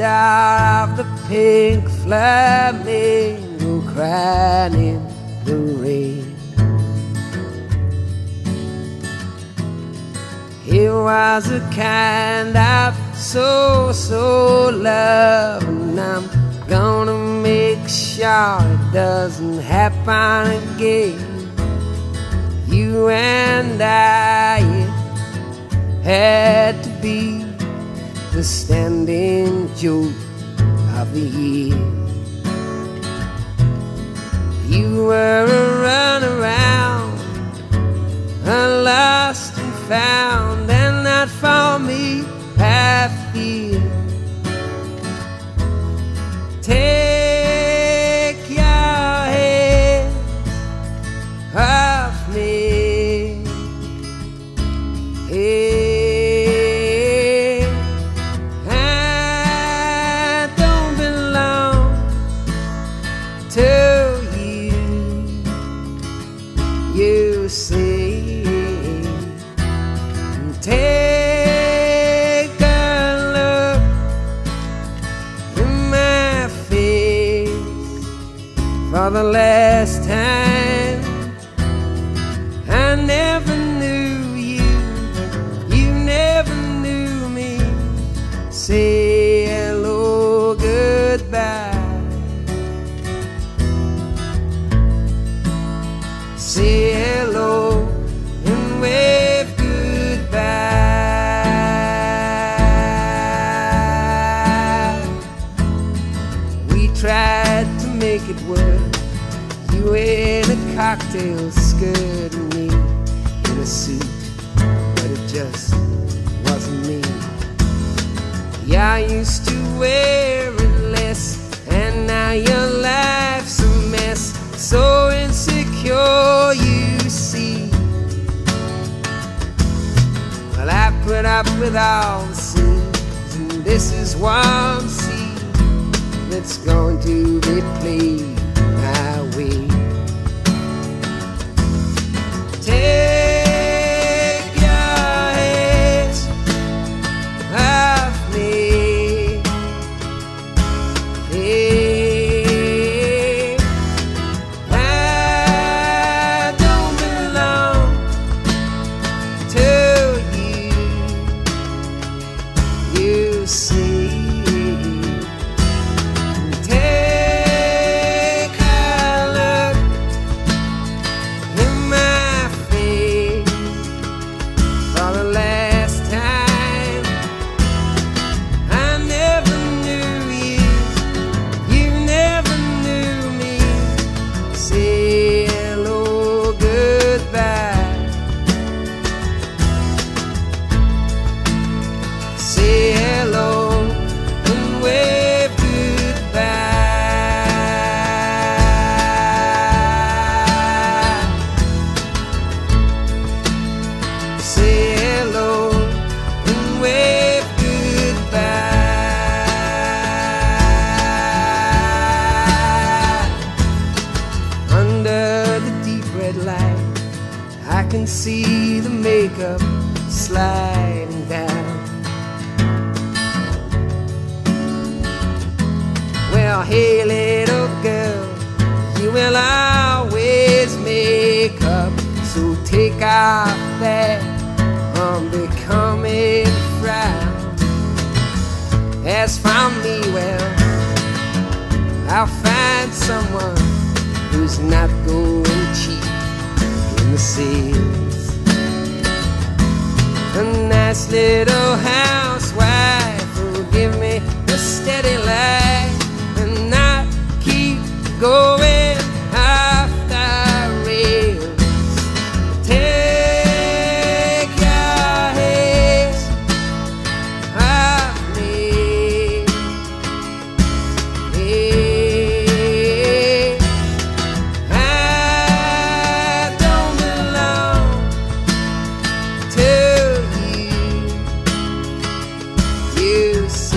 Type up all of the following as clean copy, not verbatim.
out of the pink flamingo crying in the rain. He was a kind of so love, and I'm gonna make sure it doesn't happen again. You and I had to be the standing joke of the year. You were a runaround, a lost and found, and not for me, I fear. Take your hands off me. You see, and take a look in my face for the last time. I never knew you, you never knew me. Say hello, goodbye. Say hello and wave goodbye. We tried to make it work, you in a cocktail skirt and me in a suit, but it just wasn't me. Yeah, I used to wear it less, and now your life's a mess, so insecure, you see. Well, I put up with all the scenes, and this is one scene that's going to be played my way. Take your hands off me. Hey. See, take a look in my face for the last time. I never knew you, you never knew me. Say hello, goodbye. Say light, I can see the makeup sliding down. Well, hey little girl, you will always make up, so take off that unbecoming frown. As for me, well, I'll find someone who's not going cheap in the sales. A nice little housewife who'll give me a steady life and not keep going off the rails. Take your hands off me. Hey. You see.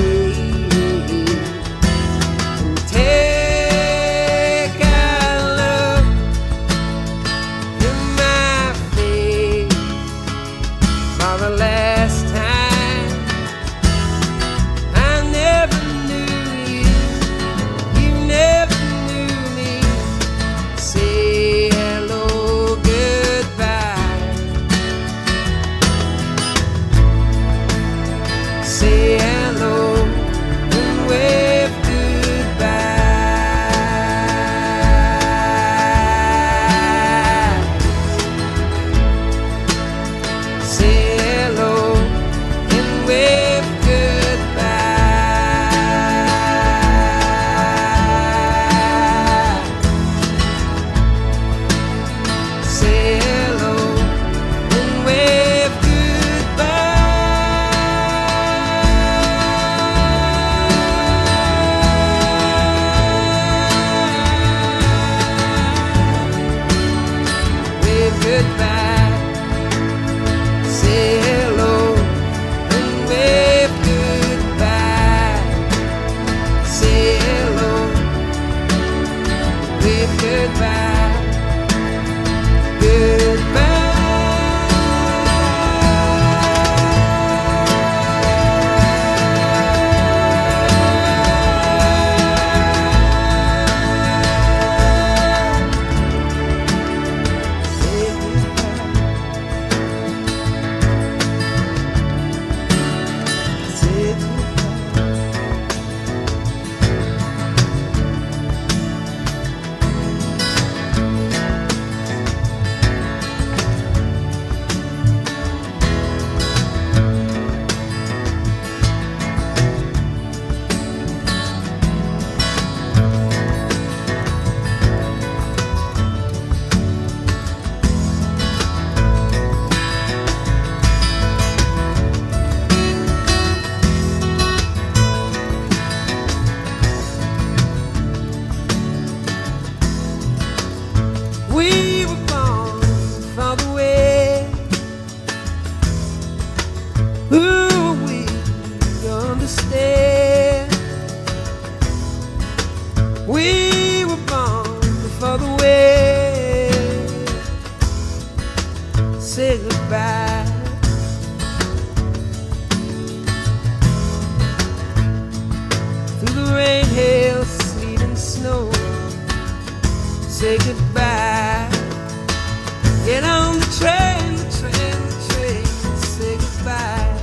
back. Through the rain, hail, sleet and snow, say goodbye. Get on the train, the train, the train, say goodbye.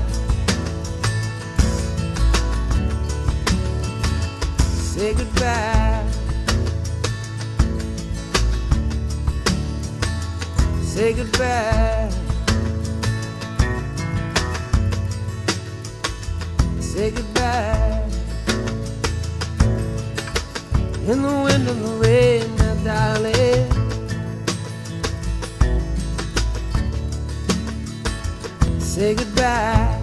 Say goodbye. Say goodbye. Say goodbye. In the wind and the rain, my darling, say goodbye.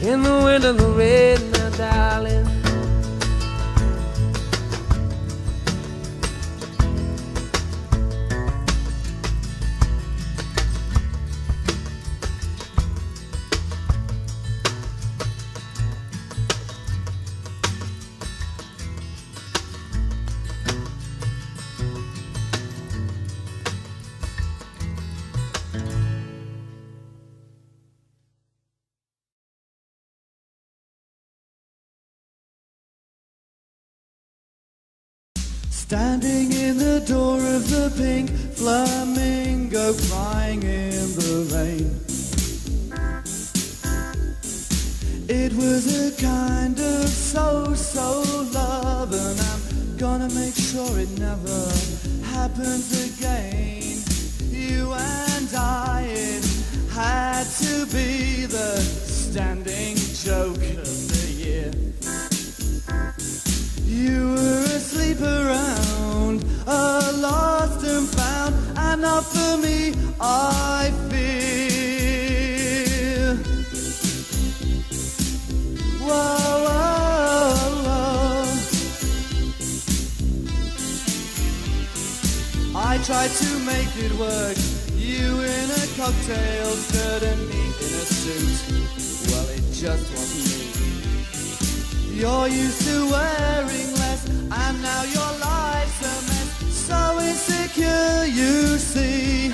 In the wind and the rain, my darling, standing in the door of the pink flamingo, crying in the rain. It was a kind of so-so love, and I'm gonna make sure it never happens again. You and I, it had to be the standing joke of the year. You were asleep around, a lost and found, and not for me, I fear. Whoa, whoa, whoa. I tried to make it work, you in a cocktail shirt and me in a suit. Well, it just wasn't me. You're used to wearing less, and now your life's a mess. So insecure, you see.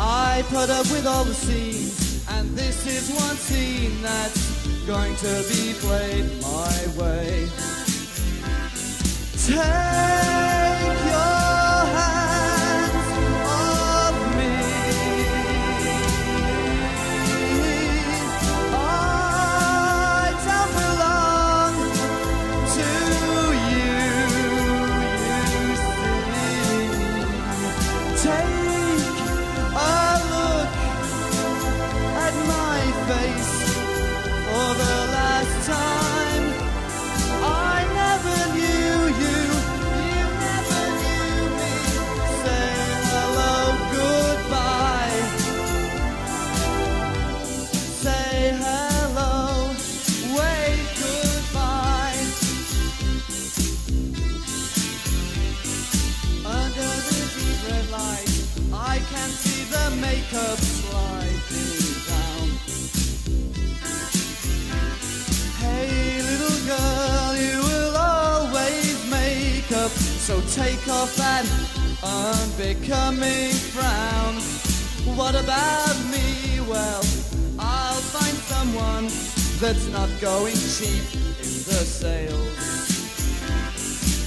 I put up with all the scenes, and this is one scene that's going to be played my way. Take your hands off me. Makeup sliding down. Hey little girl, you will always make up, so take off that unbecoming frown. What about me? Well, I'll find someone that's not going cheap in the sales.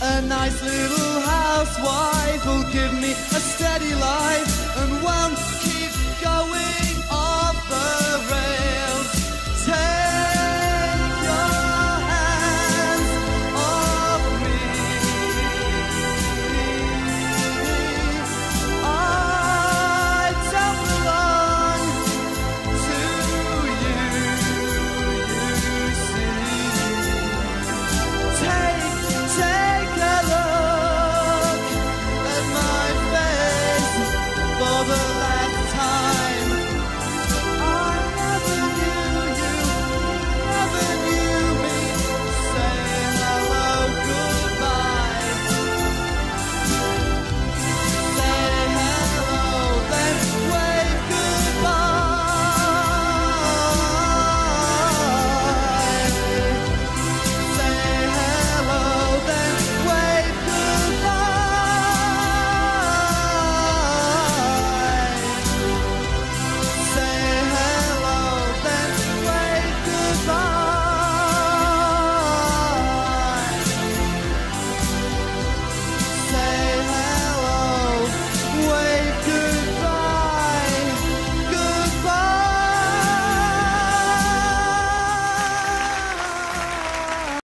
A nice little housewife will give me a steady life and won't keep going.